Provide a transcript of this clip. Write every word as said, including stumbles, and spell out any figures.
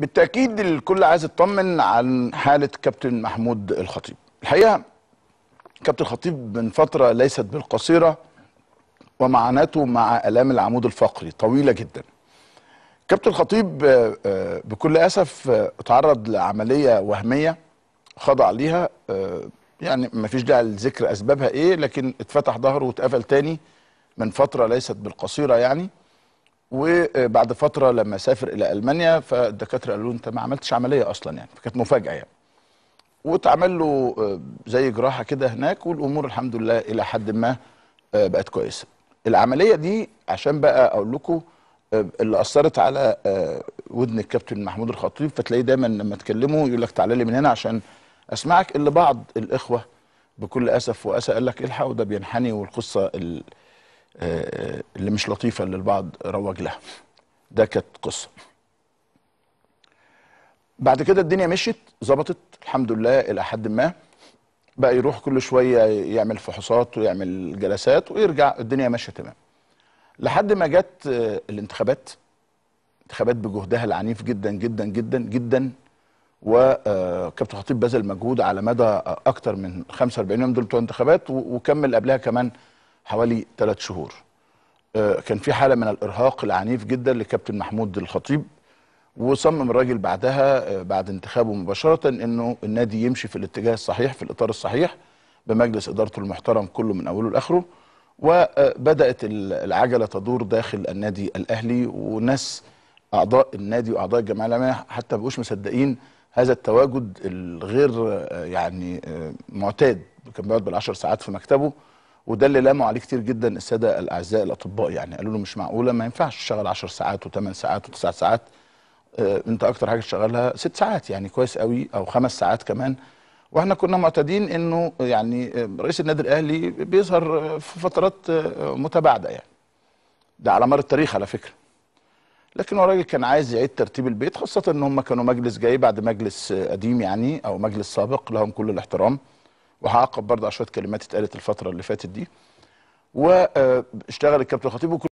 بالتأكيد الكل عايز يطمن عن حالة كابتن محمود الخطيب. الحقيقة كابتن الخطيب من فترة ليست بالقصيرة ومعاناته مع آلام العمود الفقري طويلة جدا. كابتن الخطيب بكل أسف اتعرض لعملية وهمية خضع ليها، يعني ما فيش داعي لذكر أسبابها إيه، لكن اتفتح ظهره واتقفل تاني من فترة ليست بالقصيرة يعني. وبعد فتره لما سافر الى المانيا فالدكاتره قالوا له انت ما عملتش عمليه اصلا يعني، فكانت مفاجاه يعني. واتعمل له زي جراحه كده هناك، والامور الحمد لله الى حد ما بقت كويسه. العمليه دي عشان بقى اقول لكم اللي اثرت على ودن الكابتن محمود الخطيب، فتلاقيه دايما لما تكلمه يقول لك تعالى لي من هنا عشان اسمعك، اللي بعض الاخوه بكل اسف واسى قال لك الحق وده بينحني، والقصه اللي مش لطيفة اللي البعض روج لها ده كانت قصة. بعد كده الدنيا مشيت ظبطت الحمد لله إلى حد ما، بقى يروح كل شوية يعمل فحوصات ويعمل جلسات ويرجع، الدنيا ماشية تمام لحد ما جت الانتخابات. انتخابات بجهدها العنيف جدا جدا جدا جدا، وكابتن الخطيب بذل مجهود على مدى أكتر من خمسة وأربعين يوم دول بتوع انتخابات، وكمل قبلها كمان حوالي ثلاث شهور. كان في حالة من الإرهاق العنيف جدا لكابتن محمود الخطيب، وصمم الراجل بعدها بعد انتخابه مباشرة أنه النادي يمشي في الاتجاه الصحيح في الإطار الصحيح بمجلس إدارته المحترم كله من أوله لآخره. وبدأت العجلة تدور داخل النادي الأهلي، وناس أعضاء النادي وأعضاء الجمعية العامة حتى ما بقوش مصدقين هذا التواجد الغير يعني معتاد. كان بيقعد بالعشر ساعات في مكتبه، وده اللي لاموا عليه كتير جدا الساده الاعزاء الاطباء، يعني قالوا له مش معقوله ما ينفعش تشتغل عشر ساعات وثمان ساعات وتسع ساعات، آه انت اكتر حاجه تشتغلها ست ساعات يعني كويس قوي، او خمس ساعات كمان. واحنا كنا معتادين انه يعني رئيس النادي الاهلي بيظهر في فترات متباعده يعني، ده على مر التاريخ على فكره. لكن هو الراجل كان عايز يعيد ترتيب البيت، خاصه ان هم كانوا مجلس جاي بعد مجلس قديم يعني، او مجلس سابق لهم كل الاحترام، وهعقب برضه على شويه كلمات اتقالت الفتره اللي فاتت دي. واشتغل الكابتن الخطيب